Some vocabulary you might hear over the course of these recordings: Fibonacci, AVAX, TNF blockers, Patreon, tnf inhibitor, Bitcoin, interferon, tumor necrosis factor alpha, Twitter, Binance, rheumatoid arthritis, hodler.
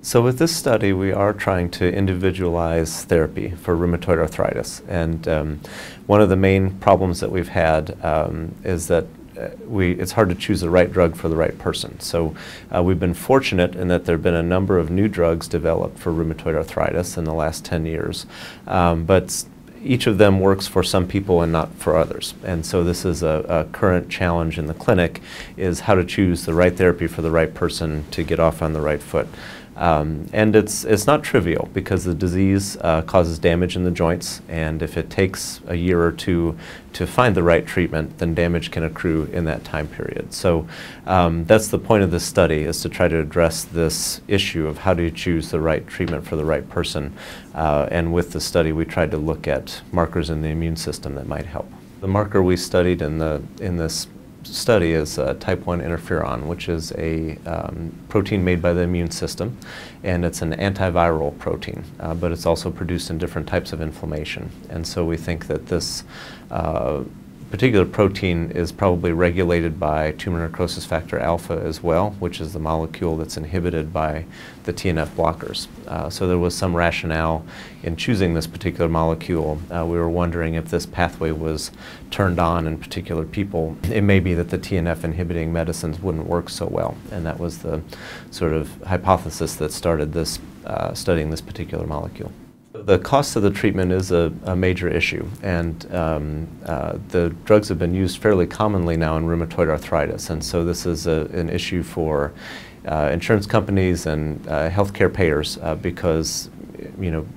So with this study, we are trying to individualize therapy for rheumatoid arthritis. And one of the main problems that we've had is that it's hard to choose the right drug for the right person. So we've been fortunate in that there have been a number of new drugs developed for rheumatoid arthritis in the last 10 years. But each of them works for some people and not for others. And so this is a current challenge in the clinic, is how to choose the right therapy for the right person to get off on the right foot. And it's not trivial, because the disease causes damage in the joints, and if it takes a year or two to find the right treatment, then damage can accrue in that time period. So that's the point of this study, is to try to address this issue of how do you choose the right treatment for the right person. And with the study, we tried to look at markers in the immune system that might help. The marker we studied in this study is type 1 interferon, which is a protein made by the immune system, and it's an antiviral protein, but it's also produced in different types of inflammation. And so we think that this particular protein is probably regulated by tumor necrosis factor alpha as well, which is the molecule that's inhibited by the TNF blockers. So there was some rationale in choosing this particular molecule. We were wondering if this pathway was turned on in particular people, it may be that the TNF inhibiting medicines wouldn't work so well. And that was the sort of hypothesis that started this, studying this particular molecule. The cost of the treatment is a major issue, and the drugs have been used fairly commonly now in rheumatoid arthritis, and so this is an issue for insurance companies and healthcare payers, because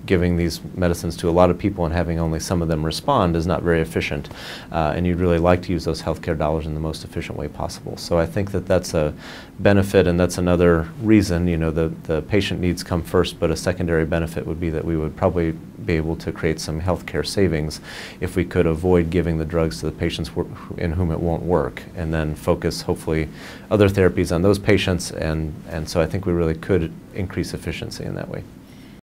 giving these medicines to a lot of people and having only some of them respond is not very efficient, and you'd really like to use those healthcare dollars in the most efficient way possible. So I think that that's a benefit, and that's another reason, the patient needs come first, but a secondary benefit would be that we would probably be able to create some healthcare savings if we could avoid giving the drugs to the patients in whom it won't work, and then focus hopefully other therapies on those patients, and so I think we really could increase efficiency in that way.